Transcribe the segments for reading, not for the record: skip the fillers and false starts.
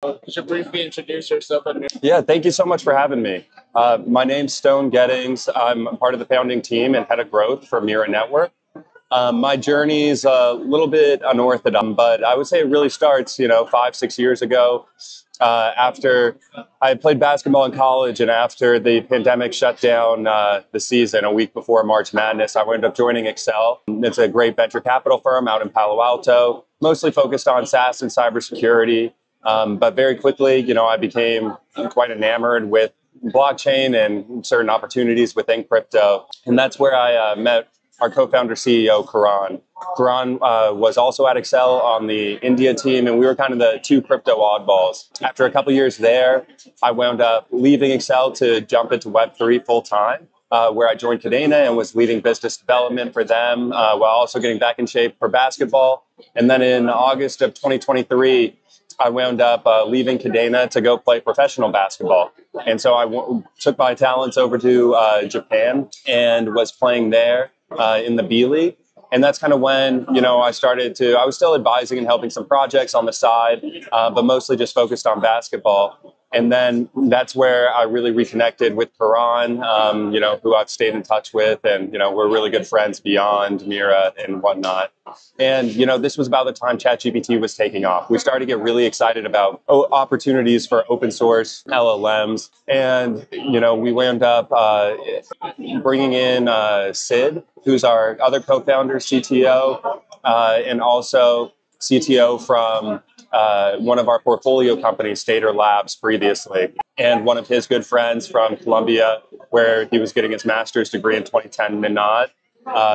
Could you briefly introduce yourself? Yeah, thank you so much for having me. My name's Stone Gettings. I'm part of the founding team and head of growth for Mira Network. My journey is a little bit unorthodox, but I would say it really starts, 5-6 years ago. After I played basketball in college, and after the pandemic shut down the season a week before March Madness, I wound up joining Accel. It's a great venture capital firm out in Palo Alto, mostly focused on SaaS and cybersecurity. But very quickly, I became quite enamored with blockchain and certain opportunities within crypto. And that's where I met our co-founder CEO, Karan. Karan was also at Accel on the India team, and we were kind of the two crypto oddballs. After a couple years there, I wound up leaving Accel to jump into Web3 full-time, where I joined Kadena and was leading business development for them while also getting back in shape for basketball. And then in August of 2023, I wound up leaving Kadena to go play professional basketball. And so I took my talents over to Japan and was playing there in the B League. And that's kind of when, I started to, I was still advising and helping some projects on the side, but mostly just focused on basketball. And then that's where I really reconnected with Karan, who I've stayed in touch with. And, we're really good friends beyond Mira and whatnot. And, this was about the time ChatGPT was taking off. We started to get really excited about opportunities for open source LLMs. And, we wound up bringing in Sid, who's our other co-founder, CTO, and also CTO from one of our portfolio companies, Stater Labs, previously, and one of his good friends from Columbia, where he was getting his master's degree in 2010, Minot,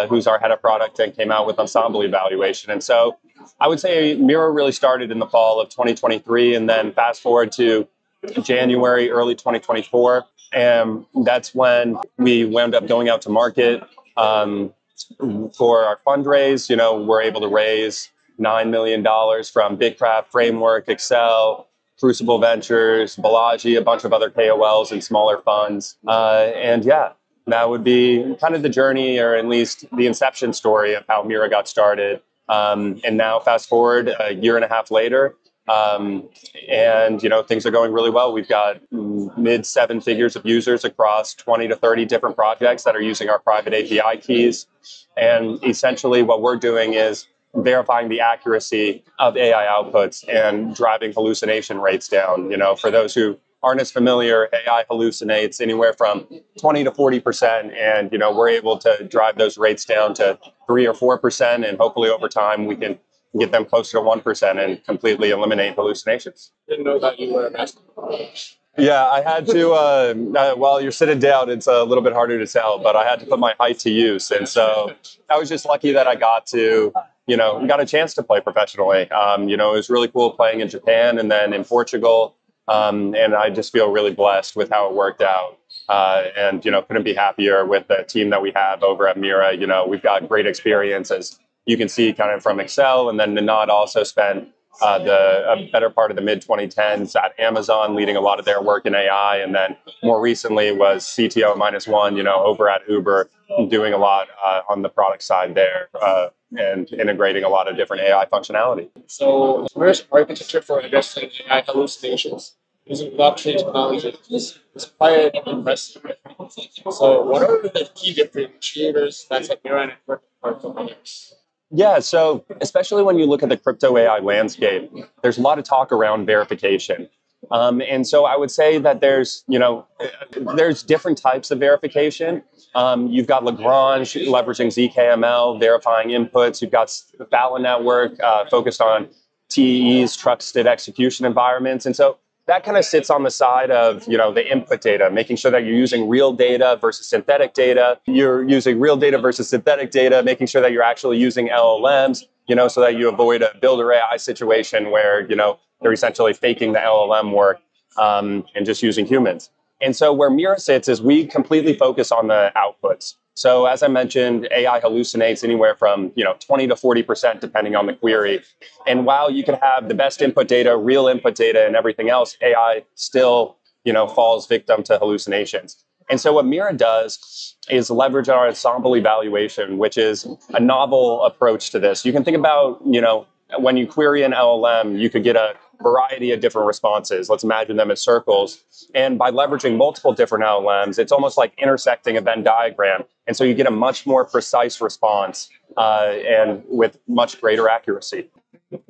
who's our head of product and came out with Ensemble Evaluation. And so I would say Mira really started in the fall of 2023, and then fast forward to January, early 2024. And that's when we wound up going out to market for our fundraise. We're able to raise $9 million from BigCraft Framework, Accel, Crucible Ventures, Balaji, a bunch of other KOLs and smaller funds. And yeah, that would be kind of the journey, or at least the inception story of how Mira got started. And now fast forward a year and a half later, and things are going really well. We've got mid-7 figures of users across 20 to 30 different projects that are using our private API keys. And essentially what we're doing is verifying the accuracy of AI outputs and driving hallucination rates down. For those who aren't as familiar, AI hallucinates anywhere from 20 to 40%. And, we're able to drive those rates down to 3 or 4%. And hopefully over time, we can get them closer to 1% and completely eliminate hallucinations. Didn't know that you were a basketball. Yeah, I had to, while you're sitting down, it's a little bit harder to tell, but I had to put my height to use. And so I was just lucky that I got to, got a chance to play professionally. It was really cool playing in Japan and then in Portugal. And I just feel really blessed with how it worked out. And, couldn't be happier with the team that we have over at Mira. We've got great experience, as you can see kind of from Accel. And then Minot also spent the better part of the mid-2010s at Amazon, leading a lot of their work in AI. And then more recently was CTO minus one, over at Uber, doing a lot on the product side there and integrating a lot of different AI functionality. So where's architecture for addressing AI hallucinations using blockchain technology is quite impressive. So what are the key differentiators that set Mira Network apart from others? Yeah, so especially when you look at the crypto AI landscape, there's a lot of talk around verification. And so I would say that there's, there's different types of verification. You've got Lagrange leveraging ZKML, verifying inputs. You've got Fallon network focused on TEEs, trusted execution environments. And so that kind of sits on the side of, the input data, making sure that you're using real data versus synthetic data. You're using real data versus synthetic data, making sure that you're actually using LLMs, so that you avoid a builder AI situation where, they're essentially faking the LLM work and just using humans. And so where Mira sits is we completely focus on the outputs. So as I mentioned, AI hallucinates anywhere from 20 to 40% depending on the query. And while you can have the best input data, real input data, and everything else, AI still falls victim to hallucinations. And so what Mira does is leverage our ensemble evaluation, which is a novel approach to this. You can think about when you query an LLM, you could get a variety of different responses. Let's imagine them as circles. And by leveraging multiple different LLMs, it's almost like intersecting a Venn diagram. And so you get a much more precise response and with much greater accuracy.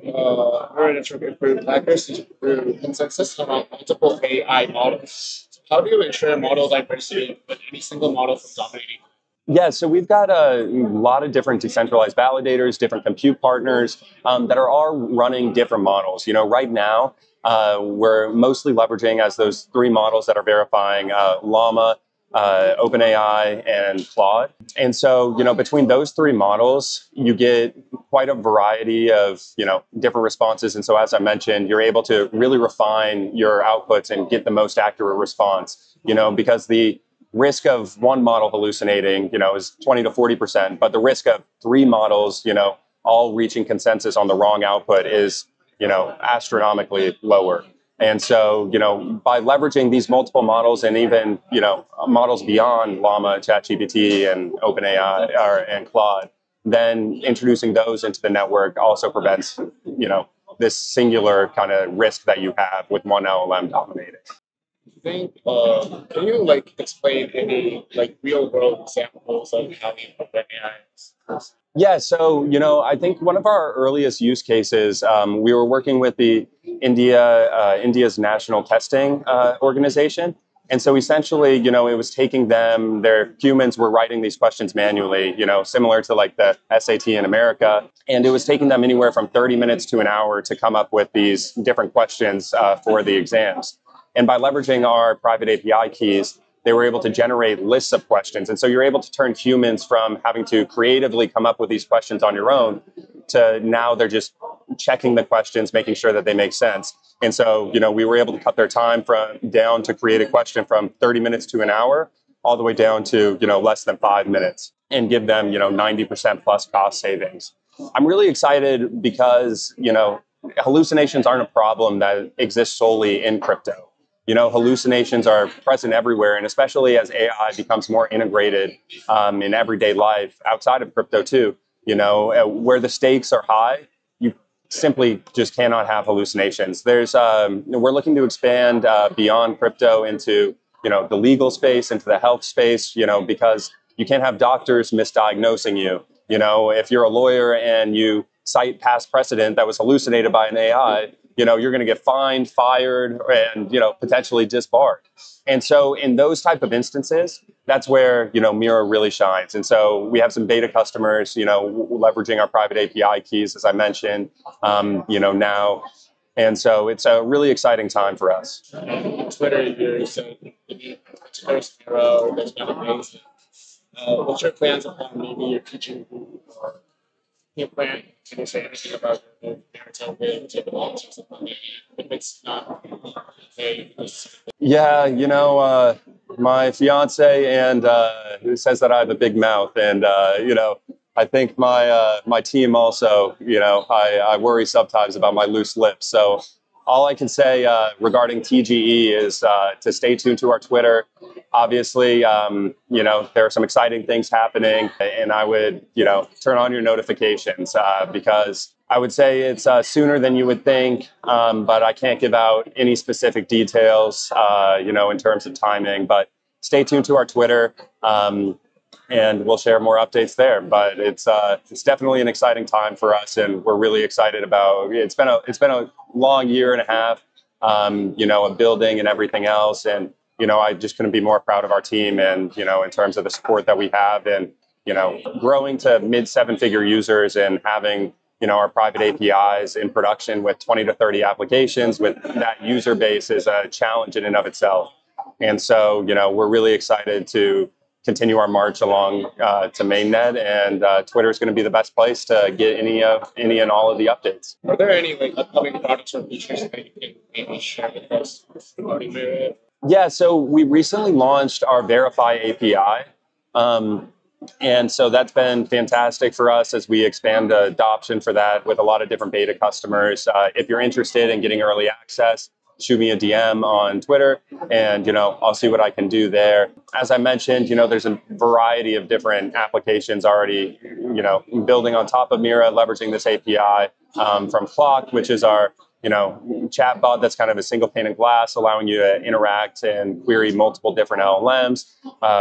Very interesting to improve accuracy through consistent on multiple AI models. So how do you ensure model diversity with any single model from dominating? Yeah, so we've got a lot of different decentralized validators, different compute partners that are all running different models. You know, right now, we're mostly leveraging as those three models that are verifying Llama, OpenAI, and Claude. And so, you know, between those three models, you get quite a variety of, you know, different responses. And so, as I mentioned, you're able to really refine your outputs and get the most accurate response, you know, because the risk of one model hallucinating, you know, is 20 to 40%, but the risk of three models, you know, all reaching consensus on the wrong output is, you know, astronomically lower. And so, you know, by leveraging these multiple models and even, you know, models beyond Llama, ChatGPT, and OpenAI and Claude, then introducing those into the network also prevents, you know, this singular kind of risk that you have with one LLM dominating. Can you like explain any like real world examples of how you implement AI? Yeah, so you know, I think one of our earliest use cases, we were working with the India's National Testing Organization, and so essentially, you know, it was taking them. Their humans were writing these questions manually, you know, similar to like the SAT in America, and it was taking them anywhere from 30 minutes to an hour to come up with these different questions for the exams. And by leveraging our private API keys, they were able to generate lists of questions. And so you're able to turn humans from having to creatively come up with these questions on your own to now they're just checking the questions, making sure that they make sense. And so, you know, we were able to cut their time down to create a question from 30 minutes to an hour, all the way down to, you know, less than 5 minutes, and give them, you know, 90% plus cost savings. I'm really excited because, you know, hallucinations aren't a problem that exists solely in crypto. You know, hallucinations are present everywhere, and especially as AI becomes more integrated in everyday life outside of crypto too, you know, where the stakes are high, you simply just cannot have hallucinations. There's, we're looking to expand beyond crypto into, you know, the legal space, into the health space, you know, because you can't have doctors misdiagnosing you. You know, if you're a lawyer and you cite past precedent that was hallucinated by an AI, you know, you're going to get fined, fired, and, you know, potentially disbarred. And so in those type of instances, that's where, you know, Mira really shines. And so we have some beta customers, you know, leveraging our private API keys, as I mentioned, you know, now. And so it's a really exciting time for us. Twitter, you're so first Mira, there's been amazing. What's your plans upon maybe your teaching group or your plan? Can you say anything about the maritime development or something? If it's not okay. Yeah, you know, my fiance and who says that I have a big mouth, and you know, I think my my team also, you know, I worry sometimes about my loose lips. So all I can say regarding TGE is to stay tuned to our Twitter. Obviously, you know, there are some exciting things happening, and I would, you know, turn on your notifications because I would say it's sooner than you would think, but I can't give out any specific details, you know, in terms of timing. But stay tuned to our Twitter, and we'll share more updates there. But it's definitely an exciting time for us, and we're really excited about it. It's been a long year and a half, you know, of building and everything else. And, you know, I just couldn't be more proud of our team and, you know, in terms of the support that we have and, you know, growing to mid-7-figure users and having, you know, our private APIs in production with 20 to 30 applications with that user base is a challenge in and of itself. And so, you know, we're really excited to continue our march along to mainnet, and Twitter is going to be the best place to get any and all of the updates. Are there any like upcoming products or features that you can maybe share with us? Yeah, so we recently launched our Verify API, and so that's been fantastic for us as we expand the adoption for that with a lot of different beta customers. If you're interested in getting early access, shoot me a DM on Twitter, and, you know, I'll see what I can do there. As I mentioned, you know, there's a variety of different applications already, you know, building on top of Mira, leveraging this API from Clock, which is our chatbot that's kind of a single pane of glass, allowing you to interact and query multiple different LLMs.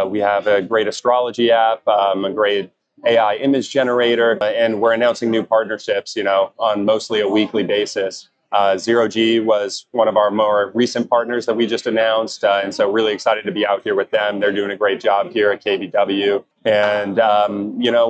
We have a great astrology app, a great AI image generator, and we're announcing new partnerships, on mostly a weekly basis. 0G was one of our more recent partners that we just announced, and so really excited to be out here with them. They're doing a great job here at KBW. And,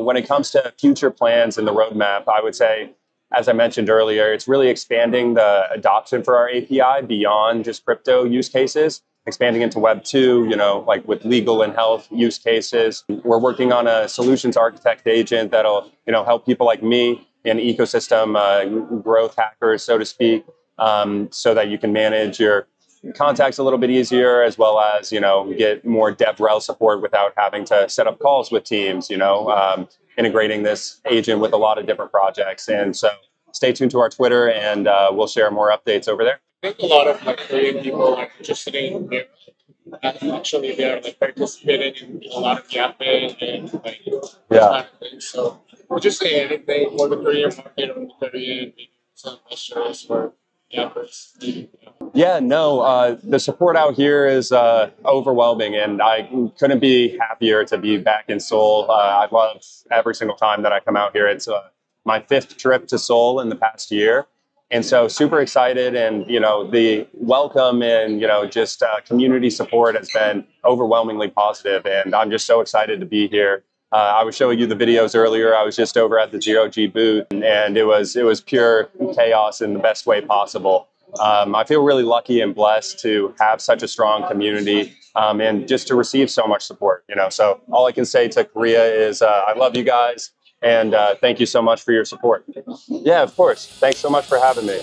when it comes to future plans and the roadmap, I would say, as I mentioned earlier, it's really expanding the adoption for our API beyond just crypto use cases, expanding into Web 2, like with legal and health use cases. We're working on a solutions architect agent that'll, help people like me and ecosystem growth hackers, so to speak, so that you can manage your contacts a little bit easier, as well as, get more DevRel support without having to set up calls with teams, integrating this agent with a lot of different projects. And so stay tuned to our Twitter, and we'll share more updates over there. I think a lot of Korean people are interested in Mira. And actually, they are participating in a lot of Yape and things. So would you say anything for the Korean market or the Korean investors for Yapers? Yeah, no, the support out here is overwhelming, and I couldn't be happier to be back in Seoul. I love every single time that I come out here. It's my 5th trip to Seoul in the past year. And so super excited, and, the welcome and, just community support has been overwhelmingly positive, and I'm just so excited to be here. I was showing you the videos earlier. I was just over at the 0G booth, and it was pure chaos in the best way possible. I feel really lucky and blessed to have such a strong community, and just to receive so much support, So all I can say to Korea is I love you guys, and thank you so much for your support. Yeah, of course. Thanks so much for having me.